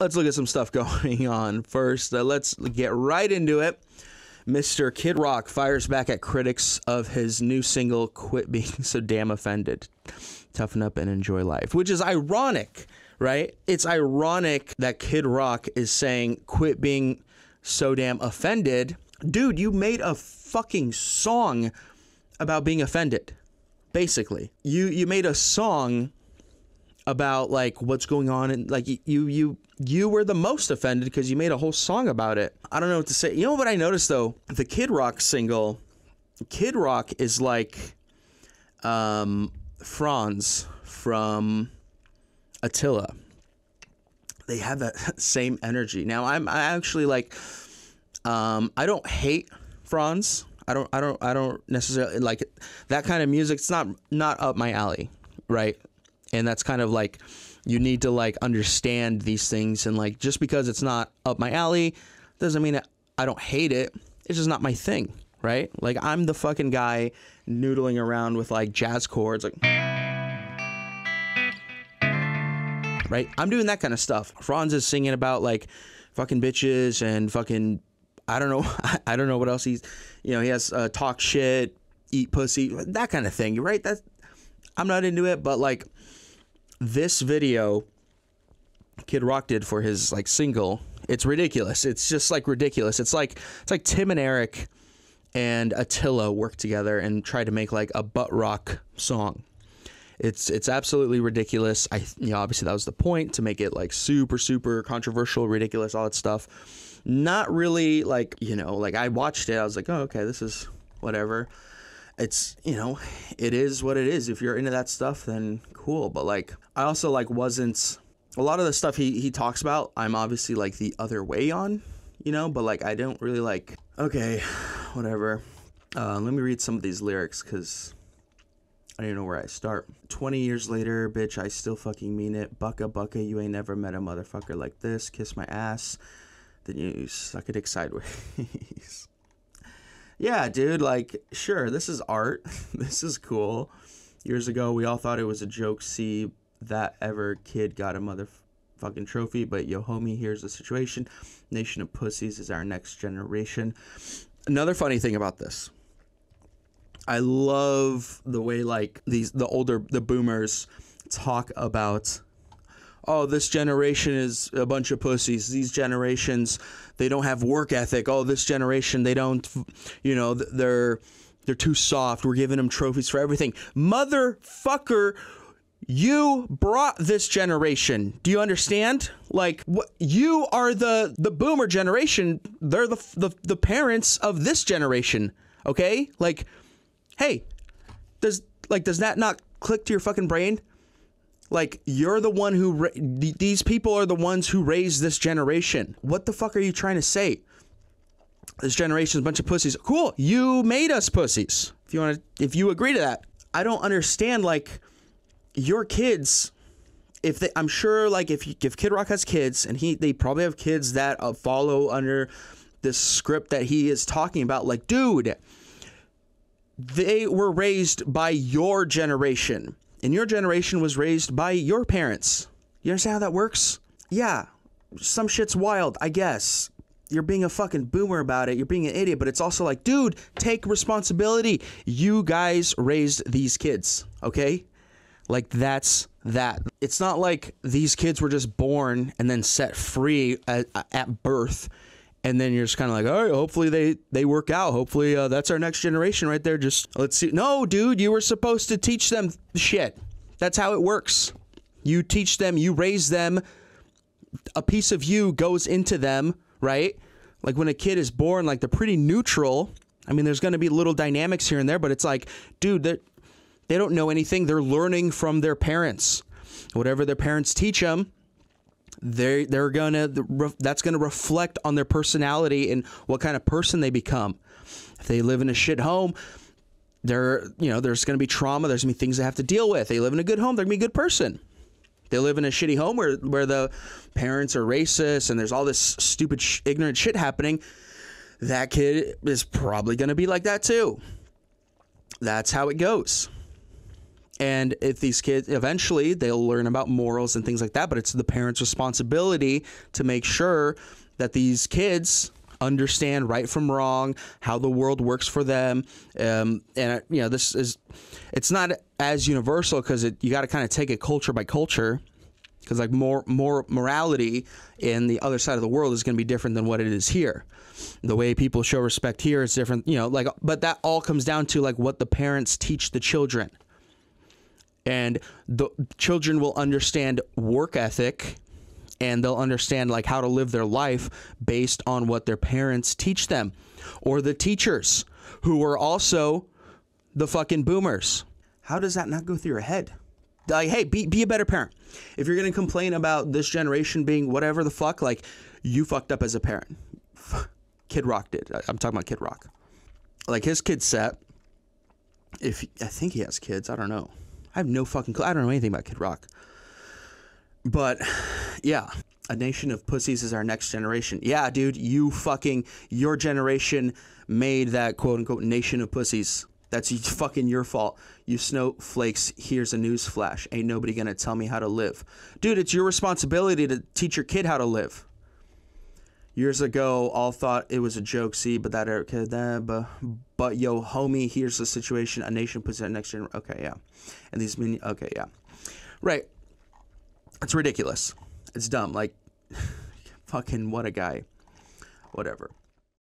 Let's look at some stuff going on first. Let's get right into it. Mr. Kid Rock fires back at critics of his new single, Quit Being So Damn Offended. Toughen up and enjoy life, which is ironic, right? It's ironic that Kid Rock is saying, quit being so damn offended. Dude, you made a fucking song about being offended, basically. You made a song about, like, what's going on, and, like, you were the most offended because you made a whole song about it. I don't know what to say. You know what I noticed, though? The Kid Rock single, Kid Rock is like Franz from Attila. They have that same energy. Now I actually like I don't hate Franz. I don't necessarily like it. That kind of music. It's not up my alley, right? And that's kind of like, you need to like understand these things, and like, just because it's not up my alley doesn't mean I don't hate it. It's just not my thing, right? Like, I'm the fucking guy noodling around with like jazz chords, like, right? I'm doing that kind of stuff. Franz is singing about like fucking bitches and fucking, I don't know what else he's, you know, he has talk shit, eat pussy, that kind of thing, right? That's, I'm not into it, but like this video Kid Rock did for his like single, it's ridiculous. It's just like ridiculous. It's like Tim and Eric and Attila worked together and tried to make like a butt rock song. It's absolutely ridiculous. You know, obviously that was the point, to make it like super, super controversial, ridiculous, all that stuff. Not really like, you know, like I watched it, I was like, oh, okay, this is whatever. It's, you know, it is what it is. If you're into that stuff, then cool. But like, I also like wasn't, a lot of the stuff he talks about, I'm obviously like the other way on, you know, but like, I don't really like, okay, whatever. Let me read some of these lyrics, because I don't even know where I start. 20 years later, bitch, I still fucking mean it. Bucka, bucka, you ain't never met a motherfucker like this. Kiss my ass, then you suck a dick sideways. Yeah, dude, like, sure, this is art. This is cool. Years ago, we all thought it was a joke. See that ever kid got a motherfucking trophy, but yo, homie, here's the situation. Nation of pussies is our next generation. Another funny thing about this. I love the way like the boomers talk about, oh, this generation is a bunch of pussies. These generations, they don't have work ethic. Oh, this generation, they don't, you know, they're too soft. We're giving them trophies for everything. Motherfucker, you brought this generation. Do you understand? Like, what, you are the boomer generation. They're the parents of this generation. Okay? Like, hey, does that not click to your fucking brain? Like, you're the one who, these people are the ones who raised this generation. What the fuck are you trying to say? This generation is a bunch of pussies. Cool, you made us pussies. If you want to, if you agree to that, I don't understand. Like, your kids, if they, I'm sure, like if Kid Rock has kids, and they probably have kids that follow under this script that he is talking about. Like, dude, they were raised by your generation. And your generation was raised by your parents. You understand how that works? Yeah, some shit's wild, I guess. You're being a fucking boomer about it. You're being an idiot. But it's also like, dude, take responsibility. You guys raised these kids, okay? Like, that's that. It's not like these kids were just born and then set free at birth. And then you're just kind of like, all right, hopefully they work out. Hopefully that's our next generation right there. Just let's see. No, dude, you were supposed to teach them shit. That's how it works. You teach them, you raise them. A piece of you goes into them, right? Like when a kid is born, like they're pretty neutral. I mean, there's going to be little dynamics here and there, but it's like, dude, they don't know anything. They're learning from their parents. Whatever their parents teach them, that's gonna reflect on their personality and what kind of person they become. If they live in a shit home, there's gonna be trauma. There's gonna be things they have to deal with. They live in a good home, they're gonna be a good person. They live in a shitty home where the parents are racist and there's all this stupid ignorant shit happening, that kid is probably gonna be like that too. That's how it goes. And if these kids, eventually they'll learn about morals and things like that, but it's the parents' responsibility to make sure that these kids understand right from wrong, how the world works for them. And, you know, this is, it's not as universal because you got to kind of take it culture by culture, because like more morality in the other side of the world is going to be different than what it is here. The way people show respect here is different, you know, like, but that all comes down to like what the parents teach the children. And the children will understand work ethic, and they'll understand like how to live their life based on what their parents teach them, or the teachers who are also the fucking boomers. How does that not go through your head? Like, hey, be a better parent. If you're going to complain about this generation being whatever the fuck, like, you fucked up as a parent. Kid Rock did. I'm talking about Kid Rock. Like, his kid Seth, I think he has kids. I don't know. I have no fucking clue. I don't know anything about Kid Rock. But, yeah. A nation of pussies is our next generation. Yeah, dude, your generation made that quote-unquote nation of pussies. That's fucking your fault. You snowflakes, here's a news flash. Ain't nobody gonna tell me how to live. Dude, it's your responsibility to teach your kid how to live. Years ago, all thought it was a joke, see, but that Eric had that, but yo, homie, here's the situation. A nation puts that next generation. Okay, yeah. And these mini, okay, yeah. Right. It's ridiculous. It's dumb. Like, fucking what a guy. Whatever.